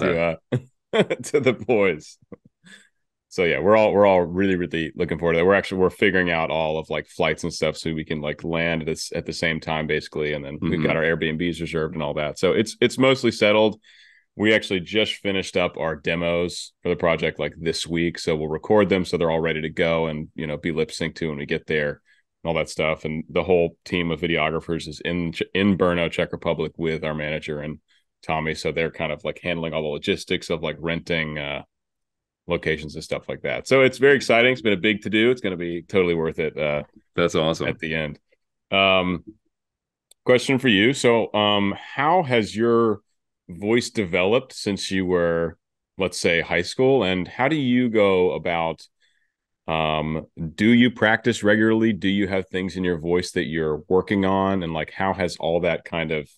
to the boys. So yeah, we're all really, really looking forward to that. We're figuring out all of, like, flights and stuff so we can, like, land at the same time, basically. And then we've got our Airbnbs reserved and all that. So it's mostly settled. We actually just finished up our demos for the project, like, this week. So we'll record them so they're all ready to go and, you know, be lip synced to when we get there and all that stuff. And the whole team of videographers is in Brno, Czech Republic, with our manager and Tommy. So they're kind of, like, handling all the logistics of, like, renting locations and stuff like that. So it's very exciting. It's been a big to do. It's going to be totally worth it. That's awesome. At the end. Question for you. So how has your voice developed since you were, let's say, high school? And how do you go about, do you practice regularly? Do you have things in your voice that you're working on? And, like, how has all that kind of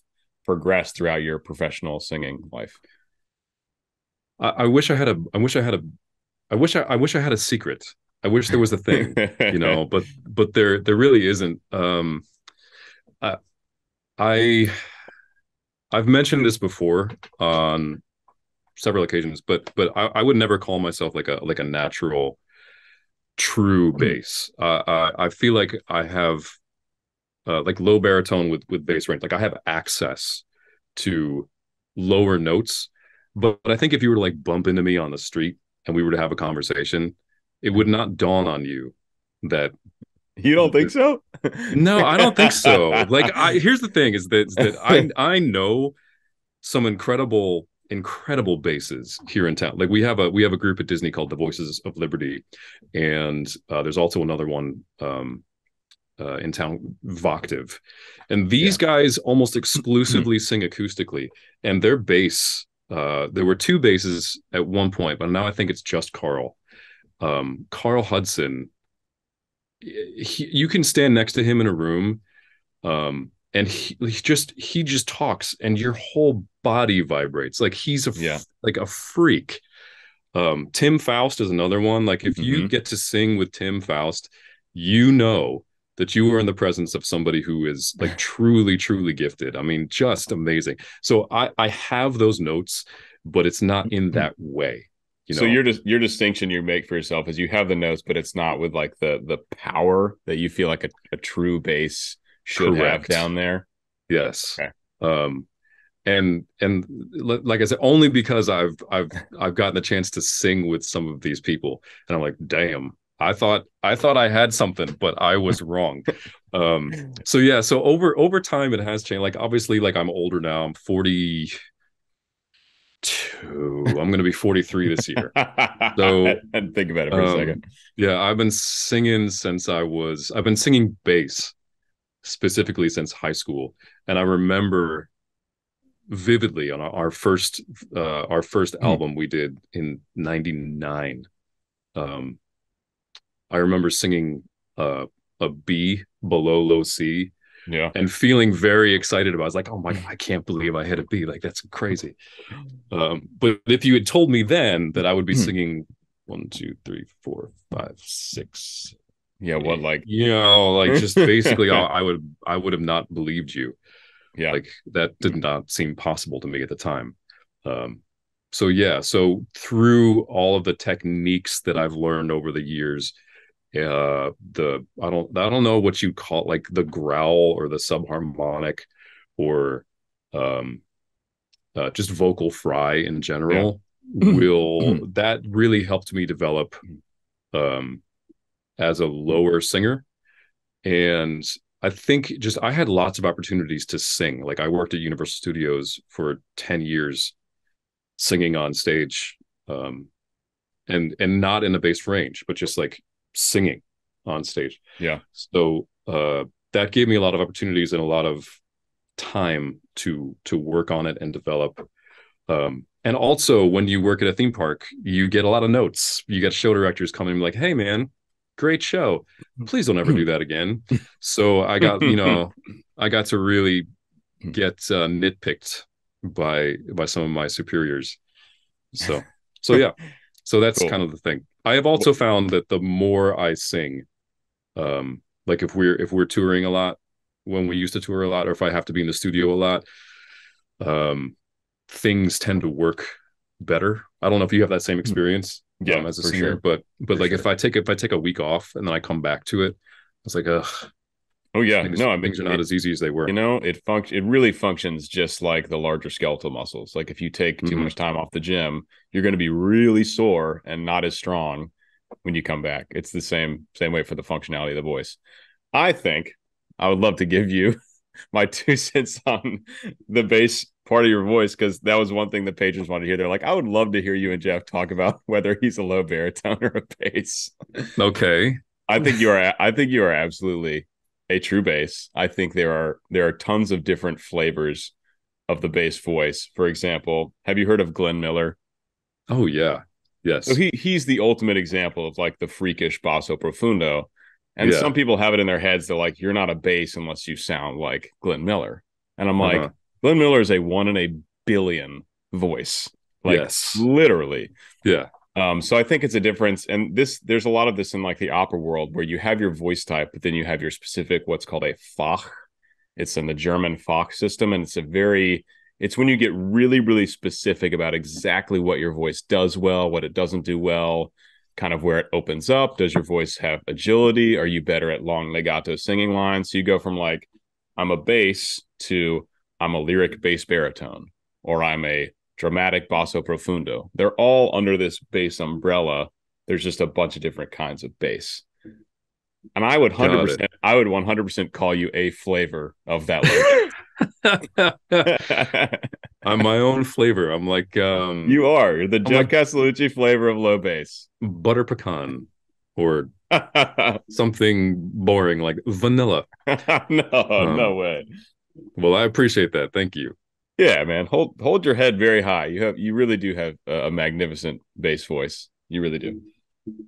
progressed throughout your professional singing life? I wish I had a secret. I wish there was a thing, you know, but there really isn't. I've mentioned this before on several occasions, but I would never call myself like a natural, true bass. I feel like I have like low baritone with bass range. Like, I have access to lower notes. But I think if you were to, like, bump into me on the street and we were to have a conversation, it would not dawn on you that... You don't think so? No, I don't think so. Like, here's the thing is that I know some incredible basses here in town. Like, we have a group at Disney called The Voices of Liberty. And there's also another one in town, Voctive. And these guys almost exclusively sing acoustically, and their bass... there were two basses at one point, but now I think it's just Carl. Carl Hudson, you can stand next to him in a room, and he just talks, and your whole body vibrates. Like, he's like a freak. Tim Faust is another one. Like, if you get to sing with Tim Faust, you know that you are in the presence of somebody who is, like, truly, truly gifted. I mean, just amazing. So I have those notes, but it's not in that way. You know? So your distinction you make for yourself is you have the notes, but it's not with, like, the power that you feel like a true bass should have down there. Yes. Okay. And like I said, only because I've gotten the chance to sing with some of these people, and I'm like, damn. I thought I had something, but I was wrong. So yeah, so over time it has changed. Like, obviously, like, I'm older now. I'm 42. I'm going to be 43 this year. So and think about it for a second. Yeah, I've been singing bass specifically since high school, and I remember vividly on our first album we did in '99. I remember singing a B below low C, and feeling very excited about it. I was like, oh my God, I can't believe I hit a B. Like, that's crazy. But if you had told me then that I would be singing 1, 2, 3, 4, 5, 6. Yeah. What, like, you know, like, just basically I would have not believed you. Yeah. Like, that did not seem possible to me at the time. So through all of the techniques that I've learned over the years, I don't know what you call, like, the growl or the subharmonic, or just vocal fry in general, that really helped me develop as a lower singer. And I think I had lots of opportunities to sing. Like, I worked at Universal Studios for 10 years singing on stage, and not in a bass range, but just, like, singing, on stage. Yeah. So that gave me a lot of opportunities and a lot of time to work on it and develop. And also, when you work at a theme park, you get a lot of notes. You get show directors coming and be like, "Hey, man, great show. Please don't ever do that again." So I got, you know, I got to really get nitpicked by some of my superiors. So yeah. So that's cool. Kind of the thing. I have also found that the more I sing, like if we're touring a lot, when we used to tour a lot, or if I have to be in the studio a lot, things tend to work better. I don't know if you have that same experience as a singer, sure. but for like sure. if I take a week off and then I come back to it, it's like, ugh. Oh yeah. Things are not as easy as they were. You know, it really functions just like the larger skeletal muscles. Like if you take too much time off the gym, you're going to be really sore and not as strong when you come back. It's the same way for the functionality of the voice. I think I would love to give you my 2 cents on the bass part of your voice, because that was one thing the patrons wanted to hear. They're like, I would love to hear you and Jeff talk about whether he's a low baritone or a bass. Okay. I think you are absolutely a true bass. I think there are tons of different flavors of the bass voice. For example, have you heard of Glenn Miller? Oh yeah. Yes. So he's the ultimate example of like the freakish basso profundo. And some people have it in their heads. They're like, you're not a bass unless you sound like Glenn Miller. And I'm like, Glenn Miller is a 1 in a billion voice. Like literally. Yeah. So I think it's a difference. And there's a lot of this in like the opera world where you have your voice type, but then you have your specific, what's called a Fach. It's in the German Fach system. And it's when you get really, really specific about exactly what your voice does well, what it doesn't do well, kind of where it opens up. Does your voice have agility? Are you better at long legato singing lines? So you go from like, I'm a bass to I'm a lyric bass baritone, or I'm a dramatic basso profundo. They're all under this bass umbrella. There's just a bunch of different kinds of bass. And I would 100% call you a flavor of that low. I'm my own flavor. I'm like you are. You're the Jeff Castellucci flavor of low bass. Butter pecan or something boring like vanilla. No way. Well, I appreciate that. Thank you. Yeah, man. Hold your head very high. You really do have a magnificent bass voice. You really do.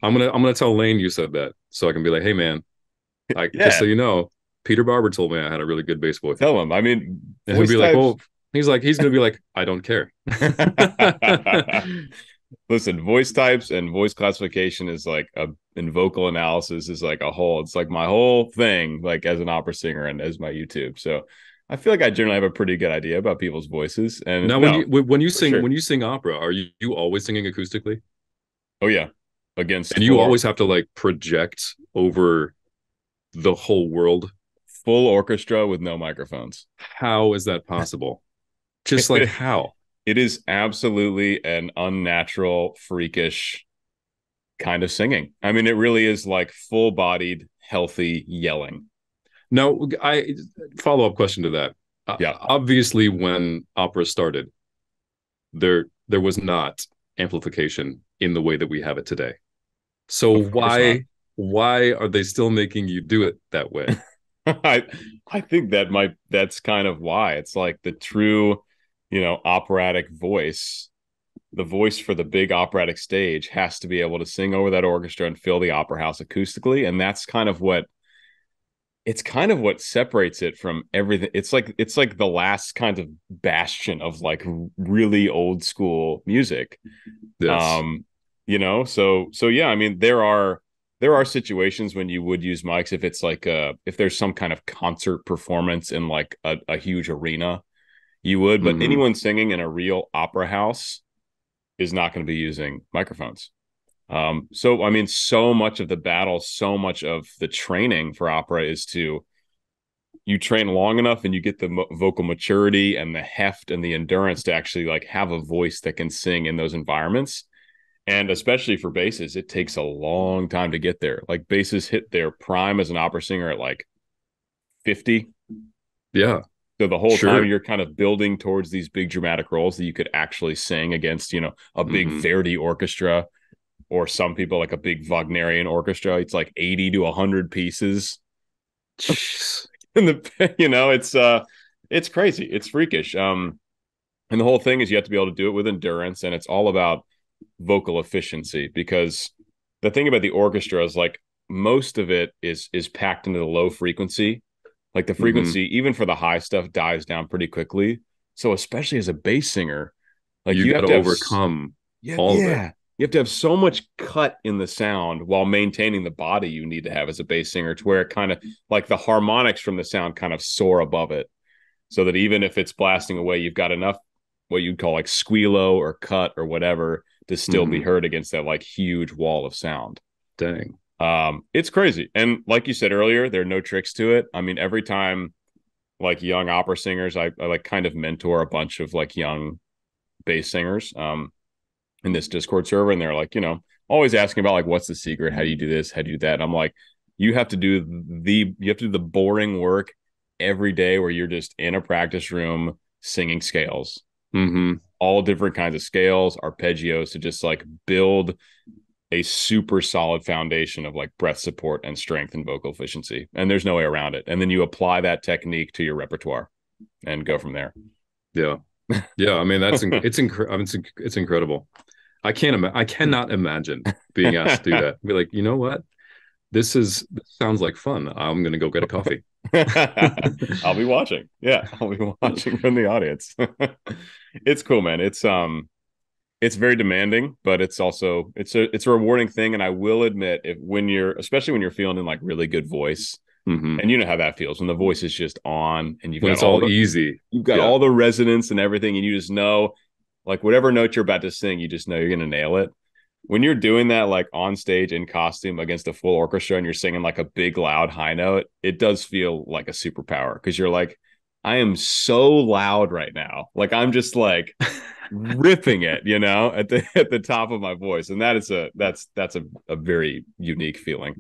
I'm gonna tell Lane you said that, so I can be like, hey man, just so you know, Peter Barber told me I had a really good bass voice. Tell him. I mean, and he'll be like, well, he's gonna be like, I don't care. Listen, voice types and voice classification is like and vocal analysis is like a whole. It's like my whole thing, like as an opera singer and as my YouTube. So I feel like I generally have a pretty good idea about people's voices. And now, when you sing opera, are you always singing acoustically? Oh yeah, against and you always have to like project over the whole world, full orchestra with no microphones. How is that possible? Just like how it is absolutely an unnatural, freakish kind of singing. I mean, it really is like full-bodied, healthy yelling. Now, I follow-up question to that. Yeah. Obviously, when opera started, there was not amplification in the way that we have it today. So why are they still making you do it that way? I think that's kind of why. It's like the true, you know, operatic voice. The voice for the big operatic stage has to be able to sing over that orchestra and fill the opera house acoustically, and that's kind of what. It's kind of what separates it from everything. It's like the last kind of bastion of like really old school music. Yes. You know, so yeah, I mean, there are situations when you would use mics if it's like if there's some kind of concert performance in like a huge arena, you would, but anyone singing in a real opera house is not going to be using microphones. So, I mean, so much of the battle, so much of the training for opera is you train long enough and you get the vocal maturity and the heft and the endurance to actually like have a voice that can sing in those environments. And especially for basses, it takes a long time to get there. Like basses hit their prime as an opera singer at like 50. Yeah. So the whole time you're kind of building towards these big dramatic roles that you could actually sing against, you know, a big Verdi orchestra. or some people like a big Wagnerian orchestra, it's like 80 to 100 pieces. And the, you know, it's crazy. It's freakish. And the whole thing is you have to be able to do it with endurance, and it's all about vocal efficiency, because the thing about the orchestra is like most of it is packed into the low frequency. Like the frequency, even for the high stuff, dives down pretty quickly. So especially as a bass singer, like you have to overcome all of it. You have to have so much cut in the sound while maintaining the body you need to have as a bass singer, to where it kind of like the harmonics from the sound kind of soar above it, so that even if it's blasting away, you've got enough what you'd call like squealo or cut or whatever to still be heard against that like huge wall of sound. Dang. It's crazy. And like you said earlier, there are no tricks to it. I mean, every time like young opera singers, I like kind of mentor a bunch of like young bass singers in this Discord server. And they're like, you know, always asking about like, what's the secret? How do you do this? How do you do that? And I'm like, you have to do the boring work every day where you're just in a practice room singing scales, all different kinds of scales, arpeggios, to just like build a super solid foundation of like breath support and strength and vocal efficiency. And there's no way around it. And then you apply that technique to your repertoire and go from there. Yeah. Yeah. I mean, it's incredible. I cannot imagine being asked to do that. Be like, you know what? This sounds like fun. I'm going to go get a coffee. I'll be watching. Yeah. I'll be watching from the audience. It's cool, man. It's very demanding, but it's also it's a rewarding thing. And I will admit, especially when you're feeling in like really good voice, and you know how that feels when the voice is just on and you've got all the resonance and everything, and you just know like whatever note you're about to sing, you just know you're gonna nail it. When you're doing that like on stage in costume against a full orchestra and you're singing like a big loud high note, it does feel like a superpower, because you're like, I am so loud right now. Like I'm just like ripping it, you know, at the top of my voice. And that's a very unique feeling.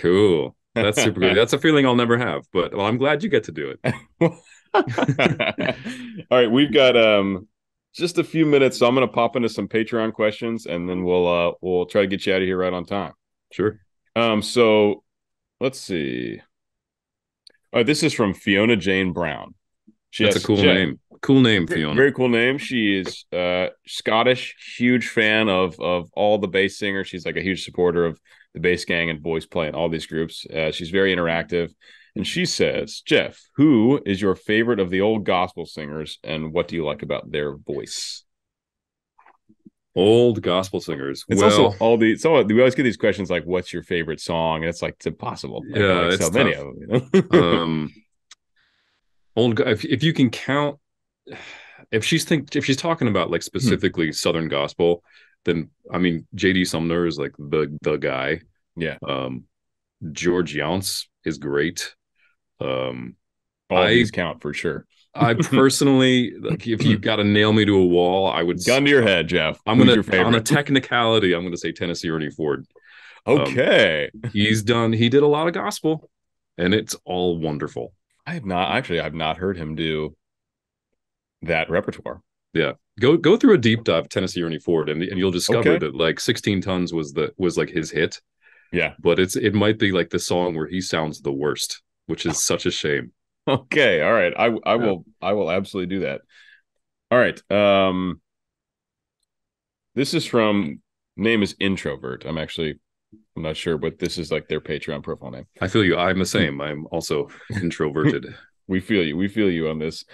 Cool. That's super good. That's a feeling I'll never have, but well, I'm glad you get to do it. All right. We've got just a few minutes. So I'm going to pop into some Patreon questions, and then we'll try to get you out of here right on time. Sure. So let's see. Oh, this is from Fiona Jane Brown. That's a cool name. Cool name, Fiona. Very cool name. She is Scottish, huge fan of all the bass singers. She's like a huge supporter of the Bass Gang and VoicePlay and all these groups. She's very interactive. And she says, Jeff, who is your favorite of the old gospel singers, and what do you like about their voice? Old gospel singers. We always get these questions like, "What's your favorite song?" And it's like, it's impossible. Yeah, like, it's so tough. Many of them. You know? If you can count, if she's talking about like specifically Southern gospel, then I mean, J.D. Sumner is like the guy. Yeah. George Younts is great. All these count for sure. I personally, like, if you've got to nail me to a wall, I would gun to your head, Jeff. On a technicality, I'm gonna say Tennessee Ernie Ford. Okay, he did a lot of gospel, and it's all wonderful. I've not heard him do that repertoire. Yeah, go through a deep dive of Tennessee Ernie Ford, and you'll discover that like 16 Tons was like his hit. Yeah, but it might be like the song where he sounds the worst, which is such a shame. Okay. All right. I will absolutely do that. All right. This is from, name is Introvert. I'm not sure, but this is like their Patreon profile name. I feel you. I'm the same. I'm also introverted. We feel you on this.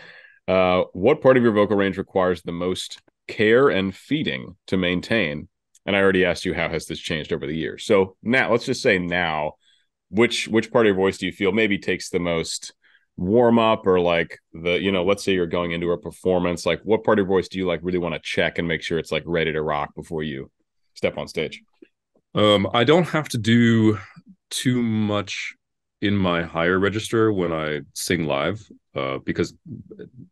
What part of your vocal range requires the most care and feeding to maintain? And I already asked you, how has this changed over the years? So now let's just say now, which part of your voice do you feel maybe takes the most warm up, or like the, you know, let's say you're going into a performance, like what part of your voice do you like really want to check and make sure it's like ready to rock before you step on stage? I don't have to do too much in my higher register when I sing live, because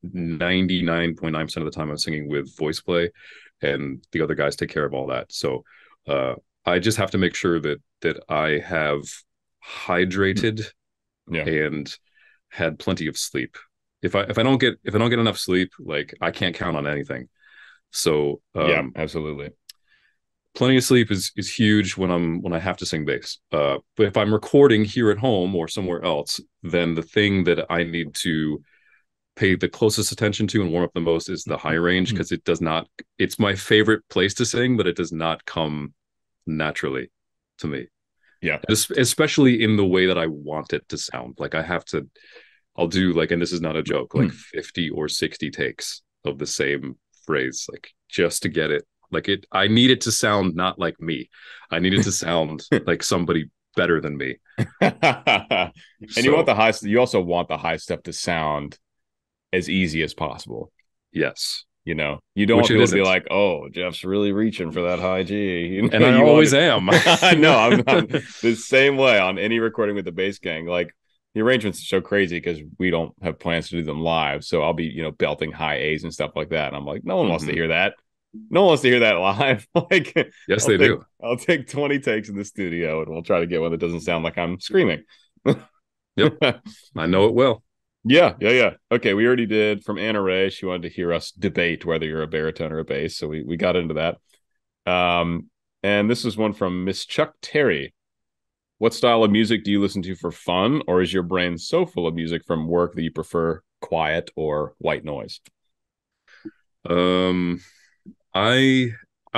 99.9% of the time I'm singing with VoicePlay, and the other guys take care of all that. So I just have to make sure that I have hydrated and had plenty of sleep. If I don't get enough sleep, like I can't count on anything. So yeah, absolutely. plenty of sleep is huge when I have to sing bass. But if I'm recording here at home or somewhere else, then the thing that I need to pay the closest attention to and warm up the most is the high range, because it does not, it's my favorite place to sing, but it does not come naturally to me. Yeah. Especially in the way that I want it to sound. Like I have to, I'll do like, and this is not a joke, like 50 or 60 takes of the same phrase, like just to get it. Like it, I need it to sound not like me. I need it to sound like somebody better than me. And so, you want the high, you also want the high stuff to sound as easy as possible. Yes. You know, you don't want people to be like, "Oh, Jeff's really reaching for that high G." You know, and I always am. I know. I'm the same way on any recording with the bass gang. Like the arrangements are so crazy because we don't have plans to do them live. So I'll be, you know, belting high A's and stuff like that. And I'm like, no one wants to hear that. No one wants to hear that live. Like, yes, they do. I'll take 20 takes in the studio and we'll try to get one that doesn't sound like I'm screaming. Yep. I know it will. Yeah. Okay, we already did from Anna Ray. She wanted to hear us debate whether you're a baritone or a bass, so we got into that. And this is one from Miss Chuck Terry. What style of music do you listen to for fun, or is your brain so full of music from work that you prefer quiet or white noise? I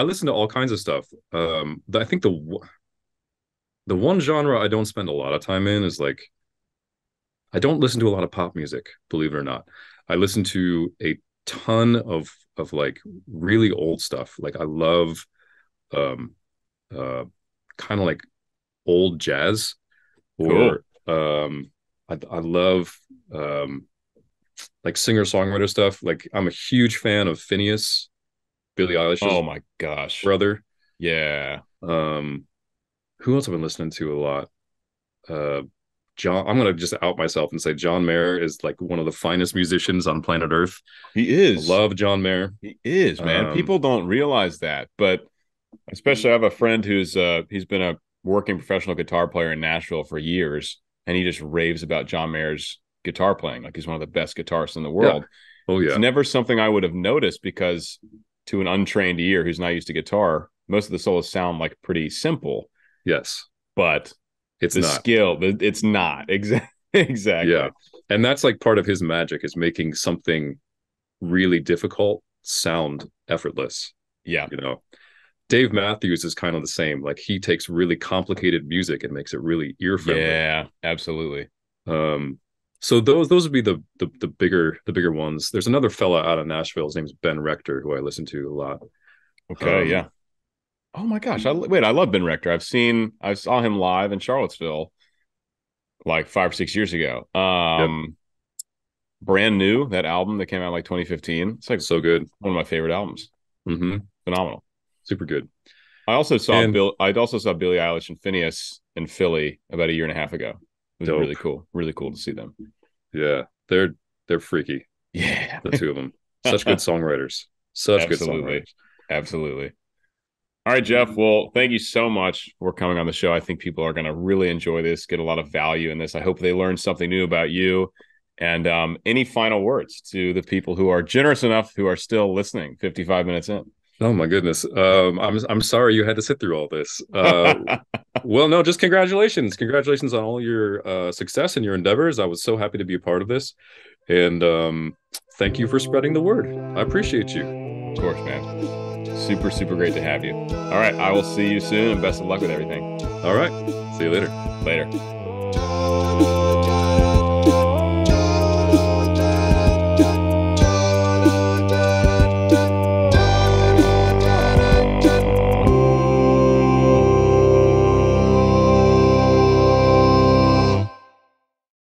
listen to all kinds of stuff. I think the one genre I don't spend a lot of time in is like, I don't listen to a lot of pop music, believe it or not. I listen to a ton of like really old stuff. Like I love kind of like old jazz, or I love like singer-songwriter stuff. Like I'm a huge fan of Phineas, Billie Eilish's brother. Yeah. Who else have I been listening to a lot? John, I'm going to just out myself and say John Mayer is like one of the finest musicians on planet Earth. He is. I love John Mayer. He is, man. People don't realize that, but especially I have a friend who's he's been a working professional guitar player in Nashville for years, and he just raves about John Mayer's guitar playing. Like he's one of the best guitarists in the world. Yeah. Oh yeah. It's never something I would have noticed because to an untrained ear who's not used to guitar, most of the solos sound like pretty simple. Yes. But it's the skill. It's not exactly. Yeah, and that's like part of his magic is making something really difficult sound effortless. Yeah, you know, Dave Matthews is kind of the same. Like he takes really complicated music and makes it really ear friendly. Yeah, absolutely. So those would be the bigger ones. There's another fella out of Nashville. His name's Ben Rector, who I listen to a lot. Okay, yeah. Oh my gosh! I love Ben Rector. I saw him live in Charlottesville, like 5 or 6 years ago. Brand new, that album that came out in like 2015. It's like so good. One of my favorite albums. Mm-hmm. Phenomenal, super good. I also saw Billie Eilish and Phineas in Philly about a year and a half ago. It was really cool. Really cool to see them. Yeah, they're freaky. Yeah, the two of them. Such good songwriters. Absolutely. All right, Jeff. Well, thank you so much for coming on the show. I think people are going to really enjoy this, get a lot of value in this. I hope they learn something new about you. And any final words to the people who are generous enough who are still listening 55 minutes in? Oh, my goodness. I'm sorry you had to sit through all this. Well, no, just congratulations. Congratulations on all your success and your endeavors. I was so happy to be a part of this. And thank you for spreading the word. I appreciate you. Of course, man. Super, super great to have you. All right. I will see you soon, and best of luck with everything. All right. See you later.